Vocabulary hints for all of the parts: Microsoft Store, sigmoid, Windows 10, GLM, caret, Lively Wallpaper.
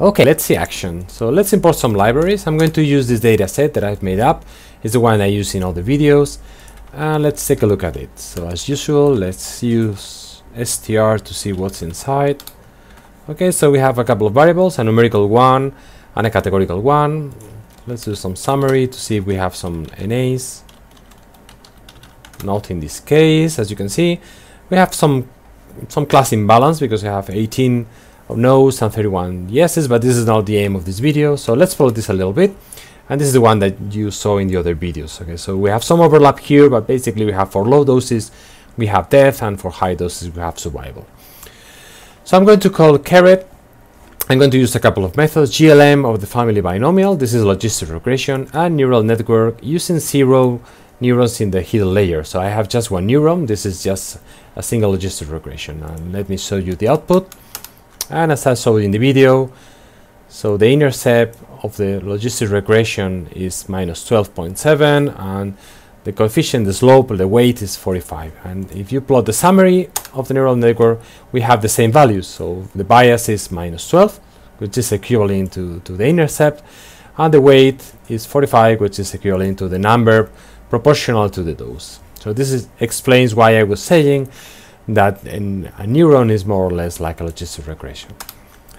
Okay, let's see action. So let's import some libraries. I'm going to use this data set that I've made up. It's the one I use in all the videos. Let's take a look at it. So as usual, let's use str to see what's inside. Okay, so we have a couple of variables, a numerical one and a categorical one. Let's do some summary to see if we have some NAs. Not in this case, as you can see. We have some class imbalance because we have 18 no's and 31 yeses, but this is not the aim of this video, so let's follow this a little bit. And this is the one that you saw in the other videos. Okay, so we have some overlap here, but basically we have for low doses we have death, and for high doses we have survival. So I'm going to call caret. I'm going to use a couple of methods: GLM of the family binomial, this is logistic regression, and neural network using 0 neurons in the hidden layer. So I have just one neuron, this is just a single logistic regression. And let me show you the output. And as I showed in the video, so the intercept of the logistic regression is -12.7, and the coefficient, the slope, the weight is 45. And if you plot the summary of the neural network, we have the same values. So the bias is -12, which is equivalent to the intercept, and the weight is 45, which is equivalent to the number proportional to the dose. So this explains why I was saying that a neuron is more or less like a logistic regression.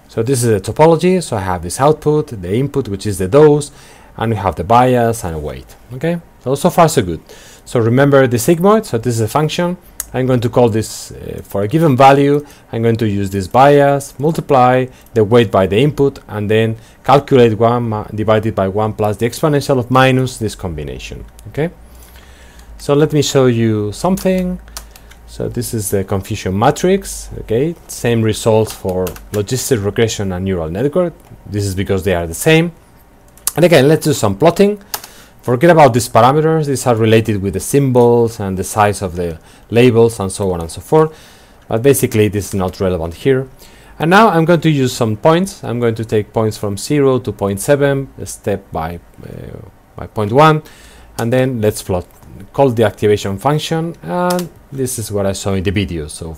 So this is the topology. So I have this output, the input, which is the dose, and we have the bias and weight. Okay, so far so good. So remember the sigmoid. So this is a function. I'm going to call this for a given value. I'm going to use this bias, multiply the weight by the input, and then calculate 1 divided by 1 plus the exponential of minus this combination. Okay, so let me show you something. So this is the confusion matrix. Okay, same results for logistic regression and neural network. This is because they are the same. And again, let's do some plotting. Forget about these parameters. These are related with the symbols and the size of the labels and so on and so forth. But basically, this is not relevant here. And now I'm going to use some points. I'm going to take points from 0 to 0.7, step by 0.1, and then let's plot. Call the activation function, and this is what I saw in the video. So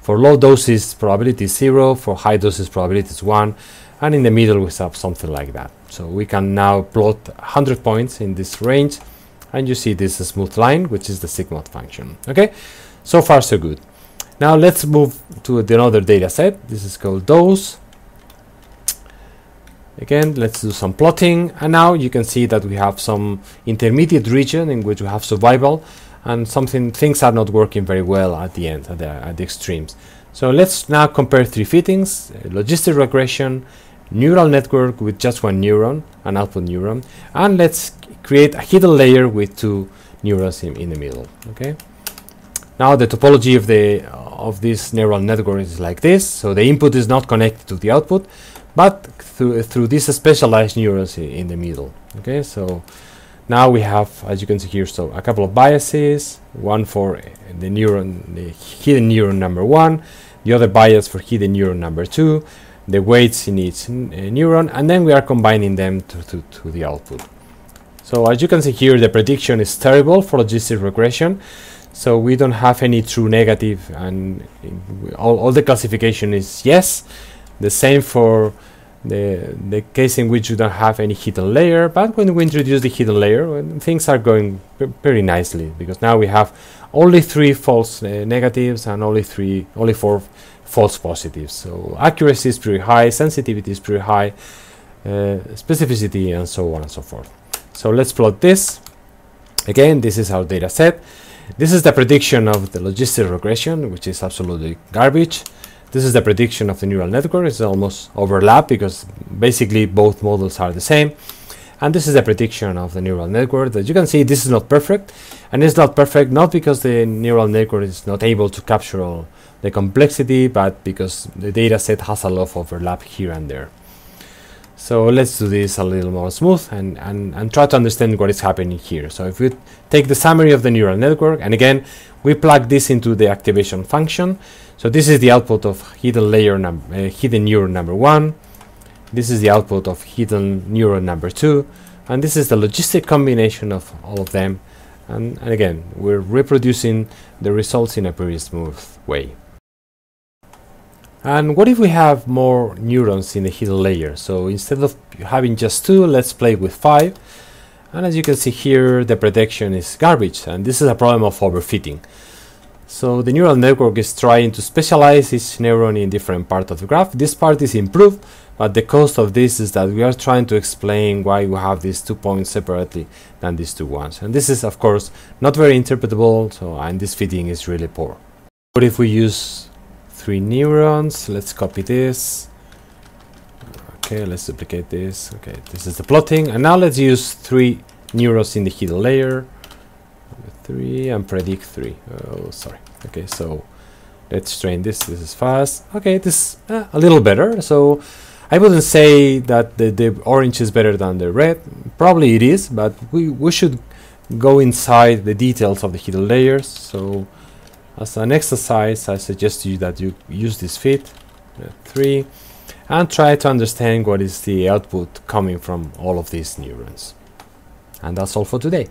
for low doses probability is 0, for high doses probability is 1, and in the middle we have something like that. So we can now plot 100 points in this range, and you see this smooth line, which is the sigmoid function. Okay, so far so good. Now let's move to another data set. This is called dose. Again, let's do some plotting, and now you can see that we have some intermediate region in which we have survival, and things are not working very well at the end, at the extremes. So let's now compare three fittings: logistic regression, neural network with just one neuron, an output neuron, and let's create a hidden layer with two neurons in the middle. Okay. Now the topology of this neural network is like this. So the input is not connected to the output, but through these specialized neurons in the middle. Okay, so now we have, as you can see here, so a couple of biases, one for the neuron, the hidden neuron number 1, the other bias for hidden neuron number 2, the weights in each neuron, and then we are combining them to the output. So as you can see here, the prediction is terrible for logistic regression. So we don't have any true negative, and all the classification is yes. The same for the case in which you don't have any hidden layer, but when we introduce the hidden layer, things are going very nicely, because now we have only 3 false negatives and only 4 false positives. So accuracy is pretty high, sensitivity is pretty high, specificity, and so on and so forth. So let's plot this. Again, this is our data set. This is the prediction of the logistic regression, which is absolutely garbage. This is the prediction of the neural network. It's almost overlap because basically both models are the same. And this is the prediction of the neural network. That you can see this is not perfect. And it's not perfect not because the neural network is not able to capture all the complexity, but because the data set has a lot of overlap here and there. So let's do this a little more smooth and try to understand what is happening here. So if we take the summary of the neural network, and again, we plug this into the activation function. So this is the output of hidden neuron number 1. This is the output of hidden neuron number 2. And this is the logistic combination of all of them. And again, we're reproducing the results in a very smooth way. And what if we have more neurons in the hidden layer? So instead of having just 2, let's play with 5. And as you can see here, the prediction is garbage, and this is a problem of overfitting. So the neural network is trying to specialize each neuron in different parts of the graph. This part is improved, but the cost of this is that we are trying to explain why we have these 2 points separately than these 2 ones. And this is, of course, not very interpretable, and this fitting is really poor. But if we use 3 neurons, let's copy this. Okay, let's duplicate this. Okay, this is the plotting, and now let's use 3 neurons in the hidden layer. 3 and predict 3. Oh, sorry. Okay, so let's train this. This is fast. Okay, this is a little better. So I wouldn't say that the orange is better than the red. Probably it is, but we should go inside the details of the hidden layers. So as an exercise, I suggest to you that you use this fit 3. And try to understand what is the output coming from all of these neurons. And that's all for today.